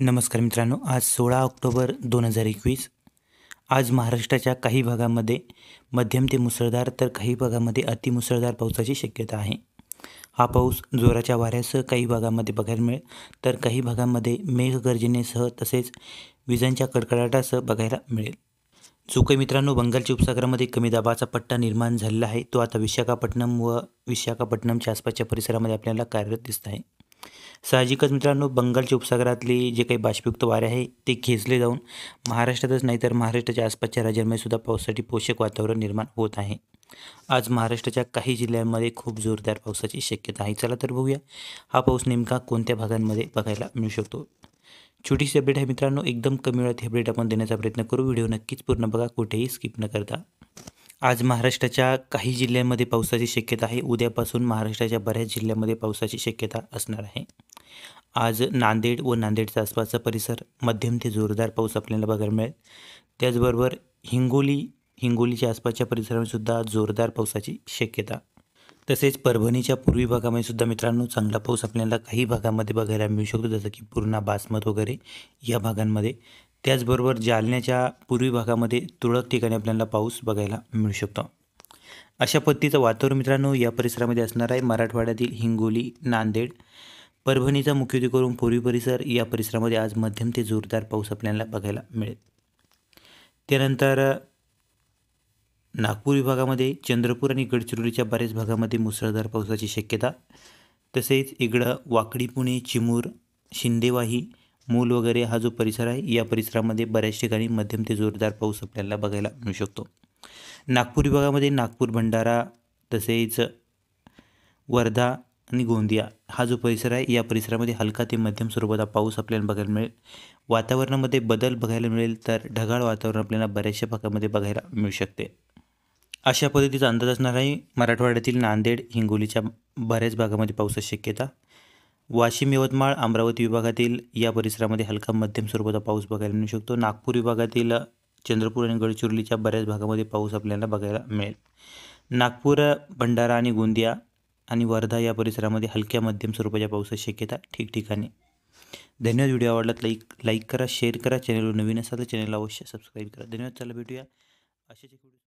नमस्कार मित्रांनो, आज 16 ऑक्टोबर 2021। आज महाराष्ट्राच्या काही भागांमध्ये मध्यम ते मुसळधार तर काही भागांमध्ये अतिमुसळधार पावसाची शक्यता आहे। हा पाऊस जोराच्या वाऱ्यासह काही भागांमध्ये बघायला मिळेल तर काही भागांमध्ये मेघगर्जनेसह तसेच विजांच्या कडकडाटासह बघायला मिळेल। जो काही मित्रांनो बंगालच्या उपसागरामध्ये कमी दाबाचा पट्टा निर्माण झालेला आहे तो आता विशाखापट्टणमच्या आसपासच्या परिसरामध्ये आपल्याला कार्यरत दिसत आहे। साहजिकच मित्रांनो बंगालच्या उपसागरातली जे काही बाष्पयुक्त वारे आहे ते खेचले जाऊन महाराष्ट्रातच नाही तर महाराष्ट्राच्या आसपासच्या राज्यांमध्ये सुद्धा पावसासाठी पोषक वातावरण निर्माण होत आहे। आज महाराष्ट्राच्या काही जिल्ह्यांमध्ये खूप जोरदार पावसाची शक्यता आहे। चला तर बघूया हा पाऊस नेमका कोणत्या भागांमध्ये बघायला मिळू शकतो। छोटीशी अपडेट आहे मित्रांनो, एकदम कमी वेळात ही अपडेट आपण देण्याचा प्रयत्न करू। व्हिडिओ नक्कीच पूर्ण बघा, कुठेही स्किप न करता। आज महाराष्ट्राच्या काही जिल्ह्यांमध्ये पावसाची शक्यता आहे। उद्यापासून महाराष्ट्राच्या बऱ्याच जिल्ह्यांमध्ये पावसाची शक्यता असणार आहे। आज नांदेड व नांदेडचा आसपासचा परिसर मध्यम ते जोरदार पाऊस आपल्याला बघायला मिळेल। त्याचबरोबर हिंगोलीच्या आसपासच्या परिसरामध्ये सुद्धा जोरदार पावसाची शक्यता, तसेच परभणीच्या पूर्वी भागामध्ये सुद्धा मित्रांनो चांगला पाऊस आपल्याला काही भागांमध्ये बघायला मिळू शकतो, जसं की पूर्णा, बासमत वगैरे या भागांमध्ये। त्याचबरोबर जालन्याच्या पूर्वी भागामध्ये तुरळक ठिकाणी आपल्याला पाऊस बघायला मिळू शकतो। अशा पद्धतीचं वातावरण मित्रांनो या परिसरामध्ये असणार आहे। मराठवाड्यातील हिंगोली, नांदेड, परभणीचा मुख्यत्वे करून पूर्वी परिसर या परिसरामध्ये आज मध्यम ते जोरदार पाऊस आपल्याला बघायला मिळेल। त्यानंतर नागपूर विभागामध्ये, चंद्रपूर आणि गडचिरोलीच्या बऱ्याच भागामध्ये मुसळधार पावसाची शक्यता, तसेच इकडं वाकडी, पुणे, चिमूर, शिंदेवाही, मूल वगैरे हा जो परिसर आहे या परिसरामध्ये बऱ्याच ठिकाणी मध्यम ते जोरदार पाऊस आपल्याला बघायला मिळू शकतो। नागपूर विभागामध्ये नागपूर, भंडारा, तसेच वर्धा आणि गोंदिया हा जो परिसर आहे या परिसरामध्ये हलका ते मध्यम स्वरूपाचा पाऊस आपल्याला बघायला मिळेल। वातावरणामध्ये बदल बघायला मिळेल तर ढगाळ वातावरण आपल्याला बऱ्याचशा भागामध्ये बघायला मिळू शकते। अशा पद्धतीचा अंदाज असणार आहे। मराठवाड्यातील नांदेड, हिंगोलीच्या बऱ्याच भागामध्ये पावसाची शक्यता, वाशिम, यवतमाळ, अमरावती विभागातील या परिसरामध्ये हलका मध्यम स्वरूपाचा पाऊस बघायला मिळू शकतो। नागपूर विभागातील चंद्रपूर आणि गडचिरोलीच्या बऱ्याच भागामध्ये पाऊस आपल्याला बघायला मिळेल। नागपूर, भंडारा आणि गोंदिया आणि वर्धा या परिसरामध्ये हलक्या मध्यम स्वरूपाच्या पावसाची शक्यता ठिकठिकाणी। धन्यवाद. व्हिडिओ आवडला तर लाईक करा, शेअर करा. चॅनलवर नवीन असाल तर चॅनलला अवश्य सबस्क्राईब करा. धन्यवाद. चला भेटूया अशाच